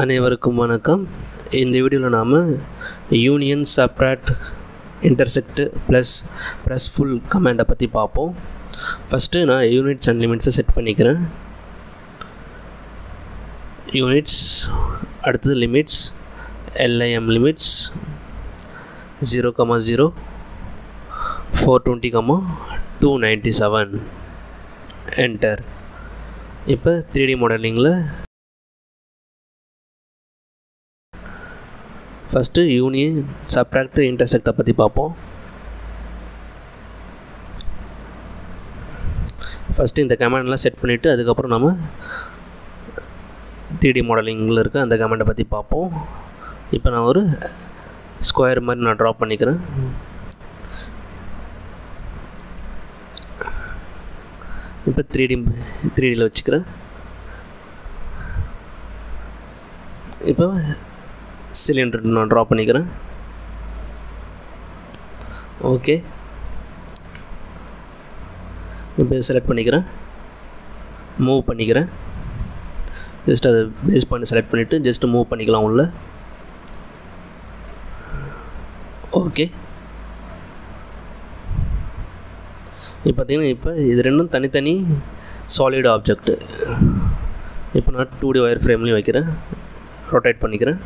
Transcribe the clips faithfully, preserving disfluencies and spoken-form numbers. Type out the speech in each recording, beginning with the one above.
அனைவருக்கும் வணக்கம். இந்த வீடியோவில் நாம் union separate intersect plus plus pull கமாண்டை பற்றி பார்ப்போம். ஃபஸ்ட்டு நான் யூனிட்ஸ் அண்ட் லிமிட்ஸை செட் பண்ணிக்கிறேன். யூனிட்ஸ், அடுத்தது limits, LIM limits zero comma zero four twenty comma two ninety seven enter. இப்போ த்ரீ டி மாடலிங்கில் ஃபஸ்ட்டு யூனியன் சப்ட்ராக்ட் இன்டர்செக்டை பற்றி பார்ப்போம். ஃபஸ்ட்டு இந்த கமாண்டெலாம் செட் பண்ணிவிட்டு அதுக்கப்புறம் நம்ம த்ரீ டி மாடலிங்கில் இருக்க அந்த கமாண்டை பற்றி பார்ப்போம். இப்போ நான் ஒரு ஸ்கொயர் மாதிரி நான் ட்ரா பண்ணிக்கிறேன். இப்போ த்ரீ டி த்ரீ டியில் வச்சுக்கிறேன். இப்போ சிலிண்டர் நான் ட்ரா பண்ணிக்கிறேன். ஓகே, இப்போ செலக்ட் பண்ணிக்கிறேன், மூவ் பண்ணிக்கிறேன். ஜஸ்ட் அதை பேஸ் பண்ணி செலக்ட் பண்ணிவிட்டு ஜஸ்ட் மூவ் பண்ணிக்கலாம் உள்ள. ஓகே, இப்போ பார்த்திங்கன்னா இப்போ இது ரெண்டும் தனித்தனி சாலிட் ஆப்ஜெக்ட். இப்போ நான் டூ டி ஒயர் ஃப்ரேம்லேயும் வைக்கிறேன், ரொட்டேட் பண்ணிக்கிறேன்.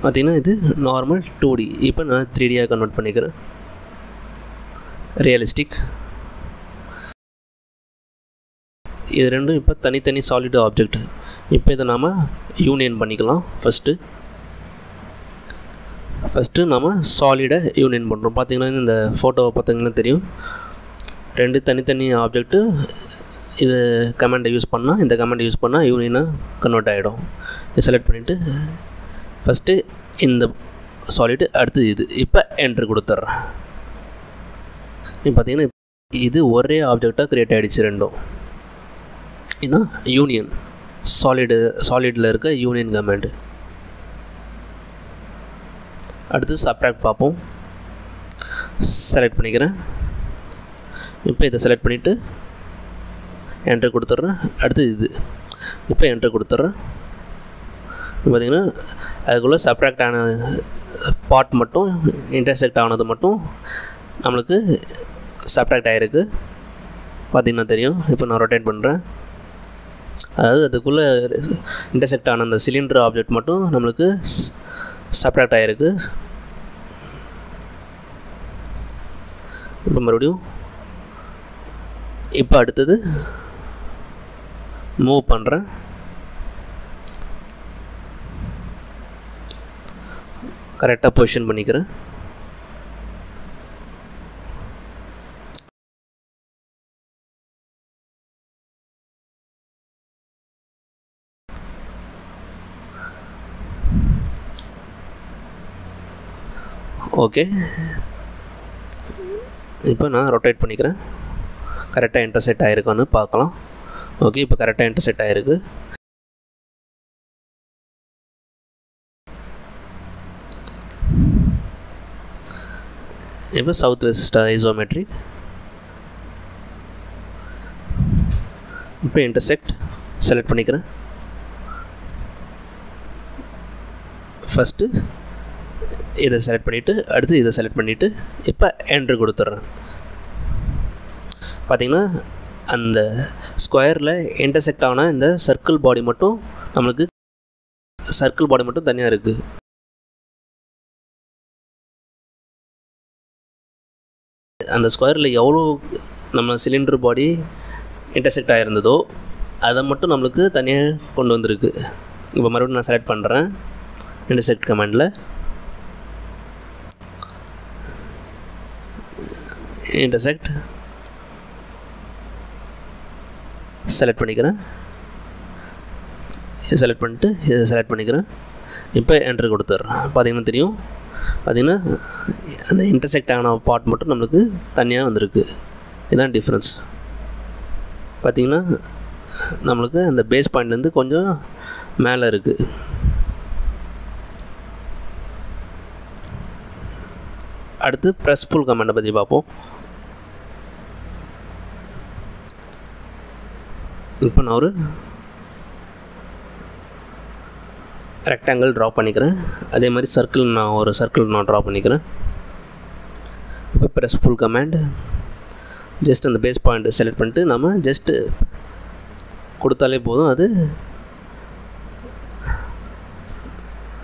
பார்த்திங்கன்னா இது நார்மல் டூ டி. இப்போ நான் த்ரீ டியாக கன்வெர்ட் பண்ணிக்கிறேன், ரியலிஸ்டிக். இது ரெண்டும் இப்போ தனித்தனி சாலிட் ஆப்ஜெக்ட். இப்போ இதை நாம் யூனியன் பண்ணிக்கலாம். ஃபஸ்ட்டு ஃபஸ்ட்டு நாம் சாலிடை யூனியன் பண்ணுறோம். பார்த்திங்கன்னா இந்த ஃபோட்டோவை பார்த்திங்கன்னா தெரியும், ரெண்டு தனித்தனி ஆப்ஜெக்ட்டு. இது கமாண்டை யூஸ் பண்ணால், இந்த கமாண்டை யூஸ் பண்ணால் யூனியனாக கன்வெர்ட் ஆகிடும். இது செலக்ட் பண்ணிவிட்டு ஃபஸ்ட்டு இந்த சாலிட், அடுத்து இது. இப்போ என்ட்ரு கொடுத்துட்றேன். இப்போ பார்த்திங்கன்னா இது ஒரே ஆப்ஜெக்டாக க்ரியேட் ஆகிடுச்சு ரெண்டும். இதுதான் யூனியன் சாலிடு சாலிடில் இருக்க யூனியன் கமாண்டு. அடுத்து சப்ட்ராக்ட் பார்ப்போம். செலக்ட் பண்ணிக்கிறேன். இப்போ இதை செலக்ட் பண்ணிவிட்டு என்ட்ரு கொடுத்துட்றேன். அடுத்து இது, இப்போ என்ட்ரு கொடுத்துட்றேன். இப்போ பார்த்திங்கன்னா அதுக்குள்ளே சப்ட்ராக்ட் ஆன பார்ட் மட்டும், இன்டர்செக்ட் ஆனது மட்டும் நம்மளுக்கு சப்ட்ராக்ட் ஆகிருக்கு. பார்த்திங்கன்னா தெரியும். இப்போ நான் ரொட்டேட் பண்ணுறேன். அதாவது அதுக்குள்ளே இன்டர்செக்ட் ஆன அந்த சிலிண்டர் ஆப்ஜெக்ட் மட்டும் நம்மளுக்கு சப்ட்ராக்ட் ஆகிருக்கு. இப்போ மறுபடியும் இப்போ அடுத்தது மூவ் பண்ணுறேன். கரெக்டாக பொசிஷன் பண்ணிக்கிறேன். ஓகே, இப்போ நான் ரொட்டேட் பண்ணிக்கிறேன். கரெக்டாக இன்டர்செக்ட் ஆகிருக்கான்னு பார்க்கலாம். ஓகே, இப்போ கரெக்டாக இன்டர்செக்ட் ஆகிருக்கு. இப்போ சவுத் வெஸ்ட் ஐசோமெட்ரிக். இப்போ இன்டர்செக்ட் செலக்ட் பண்ணிக்கிறேன். ஃபஸ்ட்டு இதை செலக்ட் பண்ணிவிட்டு அடுத்து இதை செலக்ட் பண்ணிவிட்டு இப்போ என்ட்ரு கொடுத்துட்றேன். பார்த்திங்கன்னா அந்த ஸ்கொயரில் இன்டர்செக்ட் ஆன இந்த சர்க்கிள் பாடி மட்டும் நம்மளுக்கு சர்க்கிள் பாடி மட்டும் தனியாக இருக்குது. அந்த ஸ்கொயரில் எவ்வளோ நம்ம சிலிண்டர் பாடி இன்டர்செக்ட் ஆகிருந்ததோ அதை மட்டும் நம்மளுக்கு தனியாக கொண்டு வந்திருக்கு. இப்போ மறுபடியும் நான் செலக்ட் பண்ணுறேன் இன்டர்செக்ட் கமாண்டில். இன்டர்செக்ட் செலக்ட் பண்ணிக்கிறேன். இதை செலக்ட் பண்ணிட்டு இதை செலக்ட் பண்ணிக்கிறேன். இப்போ என்ட்ரு கொடுத்துட்றேன். பார்த்திங்கன்னா தெரியும், பார்த்திங்கன்னா அந்த இன்டர்செக்ட் ஆன பார்ட் மட்டும் நம்மளுக்கு தனியாக வந்திருக்கு. இதுதான் டிஃப்ரென்ஸ். பார்த்திங்கன்னா நம்மளுக்கு அந்த பேஸ் பாயிண்ட்லேருந்து கொஞ்சம் மேலே இருக்குது. அடுத்து ப்ரெஸ் புல் கமாண்டை பற்றி பார்ப்போம். இப்போ நான் ஒரு ரெக்டாங்கிள் ட்ரா பண்ணிக்கிறேன். அதே மாதிரி சர்க்கிள் நான் ஒரு சர்க்கிள் நான் ட்ரா பண்ணிக்கிறேன். இப்போ ப்ரெஸ் ஃபுல் கமாண்ட், ஜஸ்ட் அந்த பேஸ் பாயிண்ட் செலக்ட் பண்ணிட்டு நம்ம ஜஸ்ட்டு கொடுத்தாலே போதும், அது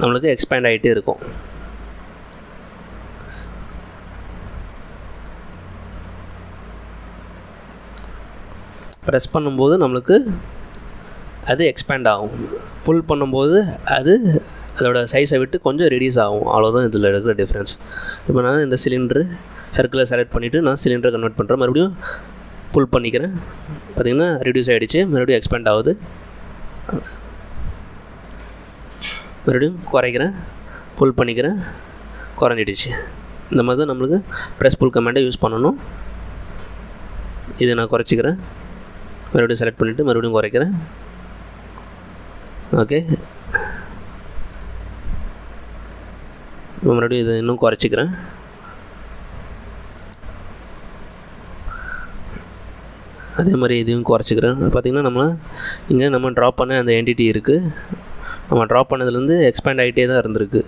நம்மளுக்கு எக்ஸ்பேண்ட் ஆகிட்டே இருக்கும். ப்ரெஸ் பண்ணும்போது நம்மளுக்கு அது எக்ஸ்பேண்ட் ஆகும், புல் பண்ணும்போது அது அதோட சைஸை விட்டு கொஞ்சம் ரெடியூஸ் ஆகும். அவ்வளோதான் இதில் இருக்கிற டிஃப்ரென்ஸ். இப்போ நான் இந்த சிலிண்டரு சர்க்கிளை செலக்ட் பண்ணிவிட்டு நான் சிலிண்டரை கன்வெர்ட் பண்ணுறேன், மறுபடியும் புல் பண்ணிக்கிறேன். பார்த்திங்கன்னா ரெடியூஸ் ஆகிடுச்சு, மறுபடியும் எக்ஸ்பேண்ட் ஆகுது, மறுபடியும் குறைக்கிறேன், புல் பண்ணிக்கிறேன், குறைஞ்சிடுச்சு. இந்த மாதிரி தான் நம்மளுக்கு ப்ரெஸ் புல் கமாண்டை யூஸ் பண்ணணும். இதை நான் குறைச்சிக்கிறேன், மறுபடியும் செலக்ட் பண்ணிவிட்டு மறுபடியும் குறைக்கிறேன். ஓகே, மறுபடியும் இதை இன்னும் குறைச்சிக்கிறேன். அதே மாதிரி இதையும் குறைச்சிக்கிறேன். பார்த்திங்கன்னா நம்ம இங்கே நம்ம ட்ரா பண்ண அந்த என்டிட்டி இருக்குது, நம்ம ட்ரா பண்ணதுலேருந்து எக்ஸ்பேண்ட் ஆகிட்டே தான் இருந்திருக்கு.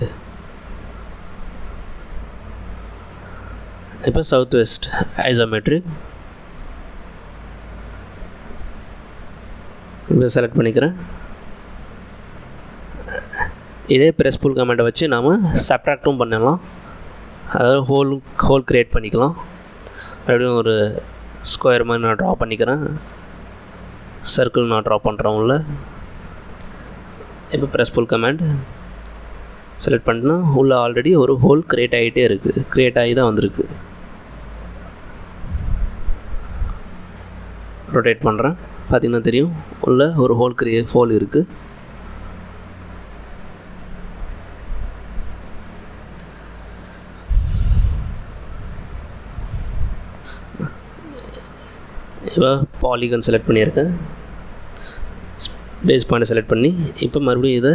இப்போ சவுத் வெஸ்ட் ஐசோமெட்ரிக் இதை செலக்ட் பண்ணிக்கிறேன். இதே ப்ரெஸ் புல் கமாண்டை வச்சு நாம் சப்ட்ராக்டும் பண்ணலாம், அதாவது ஹோல் ஹோல் க்ரியேட் பண்ணிக்கலாம். மறுபடியும் ஒரு ஸ்கொயர் மாதிரி நான் ட்ரா பண்ணிக்கிறேன், சர்க்கிள் நான் ட்ரா பண்ணுறேன் உள்ள. இப்போ ப்ரெஸ் புல் கமாண்ட் செலக்ட் பண்ணிட்டுனா உள்ளே ஆல்ரெடி ஒரு ஹோல் க்ரியேட் ஆகிட்டே இருக்குது, க்ரியேட் ஆகி தான் வந்திருக்கு. ரொட்டேட் பண்ணுறேன், பார்த்திங்கன்னா தெரியும் உள்ள ஒரு ஹோல் க்ரியே ஹோல் இருக்குது. இப்போ பாலிகன் செலக்ட் பண்ணியிருக்கேன், பேஸ் பாயிண்ட் செலக்ட் பண்ணி இப்போ மறுபடியும் இதை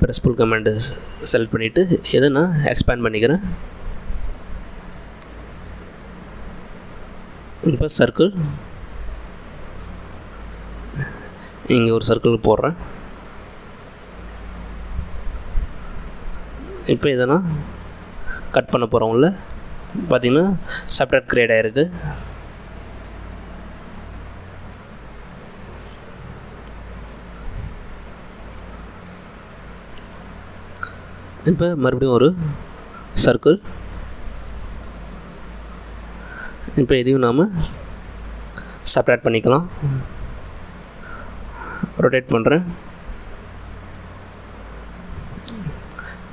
ப்ரெஸ் புல் கமாண்டை செலக்ட் பண்ணிவிட்டு இதை நான் எக்ஸ்பேண்ட் பண்ணிக்கிறேன். இப்போ சர்க்கிள் இங்கே ஒரு சர்க்கிள் போடுறேன். இப்போ இதை நான் கட் பண்ண போகிறோம் உள்ள. பார்த்திங்கன்னா சப்ட்ராக்ட் கிரியேட் ஆகிருக்கு. இப்போ மறுபடியும் ஒரு சர்க்கிள், இப்போ இதையும் நாம் சப்ட்ராக்ட் பண்ணிக்கலாம். ரொட்டேட் பண்ணுறேன்,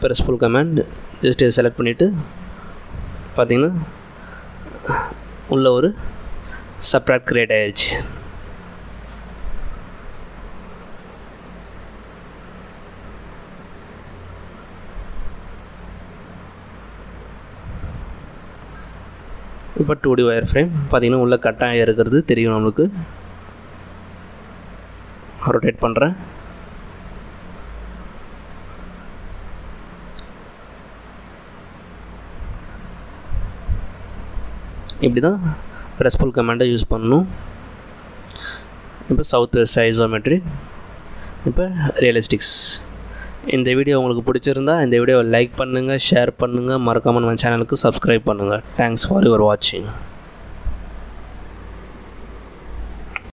ப்ரெஸ் புல் கமாண்ட் ஜஸ்ட் இதை செலக்ட் பண்ணிவிட்டு பார்த்திங்கன்னா உள்ள ஒரு சப்ட்ராக்ட் கிரியேட் ஆகிடுச்சு. இப்போ டூ டி ஒயர் ஃப்ரேம் பார்த்திங்கன்னா உள்ளே கட்டாயம் இருக்கிறது தெரியும் நம்மளுக்கு. ரொட்டேட் பண்ணுறேன், இப்படி தான் ப்ரெஸ் புல் கமாண்டை யூஸ் பண்ணணும். இப்போ சவுத் வெஸ்ட் ஐசோமெட்ரி, இப்போ ரியலிஸ்டிக்ஸ். இந்த வீடியோ உங்களுக்கு பிடிச்சிருந்தா இந்த வீடியோவை லைக் பண்ணுங்கள், ஷேர் பண்ணுங்கள், மறக்காமல் நம்ம சேனலுக்கு சப்ஸ்கிரைப் பண்ணுங்கள். தேங்க்ஸ் ஃபார் யுவர் வாட்சிங்.